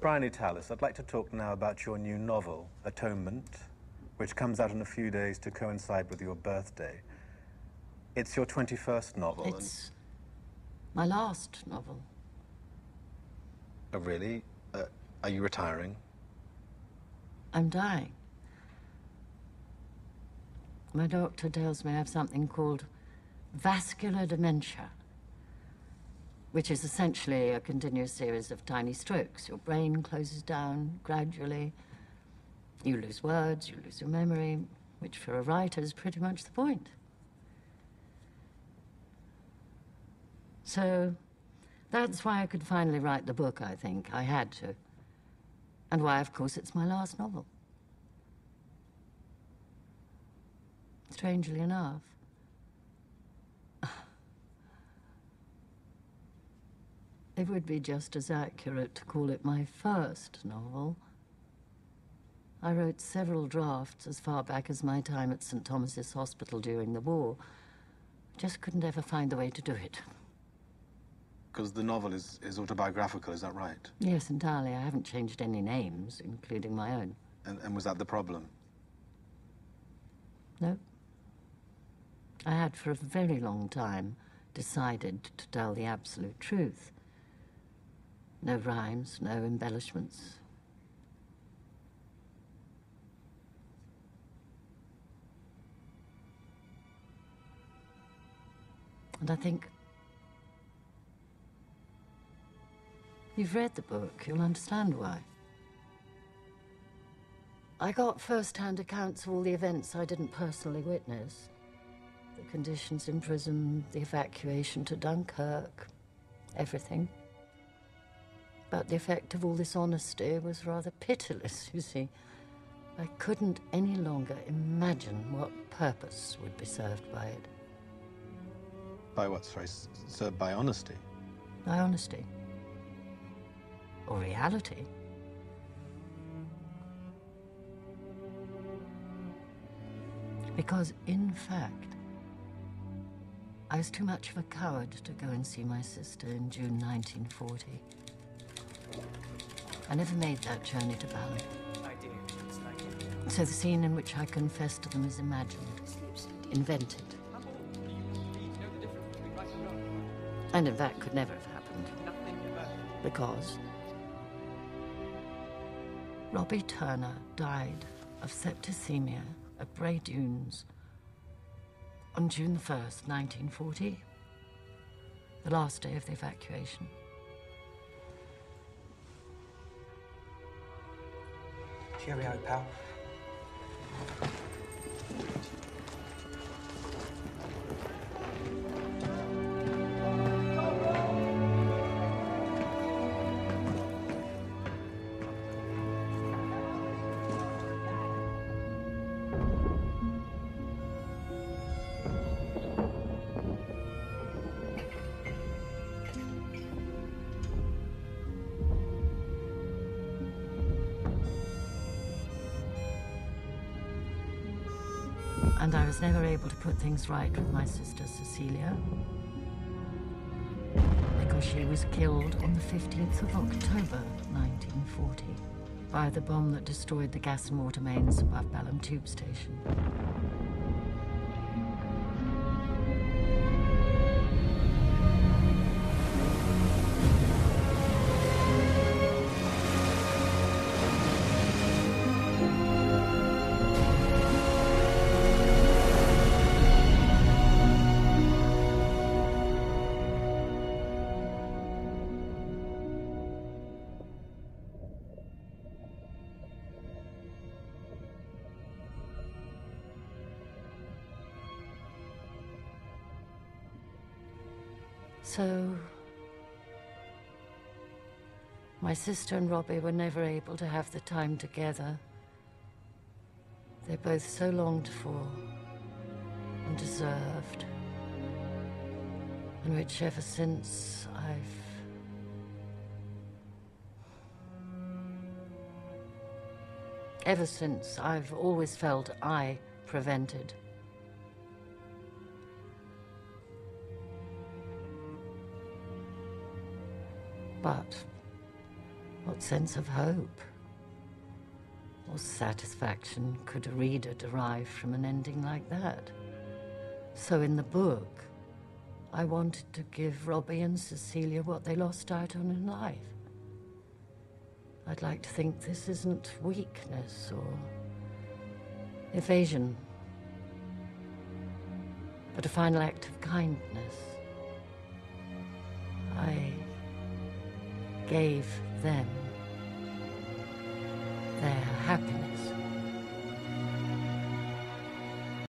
Briony Tallis, I'd like to talk now about your new novel, Atonement, which comes out in a few days to coincide with your birthday. It's your 21st novel. It's my last novel. Oh, really? Are you retiring? I'm dying. My doctor tells me I have something called vascular dementia, which is essentially a continuous series of tiny strokes. Your brain closes down gradually. You lose words, you lose your memory, which for a writer is pretty much the point. So that's why I could finally write the book, I think. I had to. And why, of course, it's my last novel. Strangely enough. It would be just as accurate to call it my first novel. I wrote several drafts as far back as my time at St. Thomas' Hospital during the war. Just couldn't ever find the way to do it. Because the novel is autobiographical, is that right? Yes, entirely. I haven't changed any names, including my own. And was that the problem? No. I had for a very long time decided to tell the absolute truth. No rhymes, no embellishments. And I think... You've read the book, you'll understand why. I got first-hand accounts of all the events I didn't personally witness. The conditions in prison, the evacuation to Dunkirk, everything. But the effect of all this honesty was rather pitiless, you see. I couldn't any longer imagine what purpose would be served by it. By what, sorry? Served by honesty? By honesty. Or reality. Because, in fact, I was too much of a coward to go and see my sister in June 1940. I never made that journey to Bali. So the scene in which I confess to them is imagined, invented. And in fact could never have happened. Because Robbie Turner died of septicemia at Bray Dunes on June 1st, 1940, the last day of the evacuation. Cheerio, pal. And I was never able to put things right with my sister Cecilia, because she was killed on the 15th of October 1940 by the bomb that destroyed the gas and water mains above Balham Tube Station. So, my sister and Robbie were never able to have the time together they both so longed for and deserved, and which ever since I've always felt I prevented. But what What sense of hope or satisfaction could a reader derive from an ending like that? So in the book, I wanted to give Robbie and Cecilia what they lost out on in life. I'd like to think this isn't weakness or evasion, but a final act of kindness. I gave them their happiness.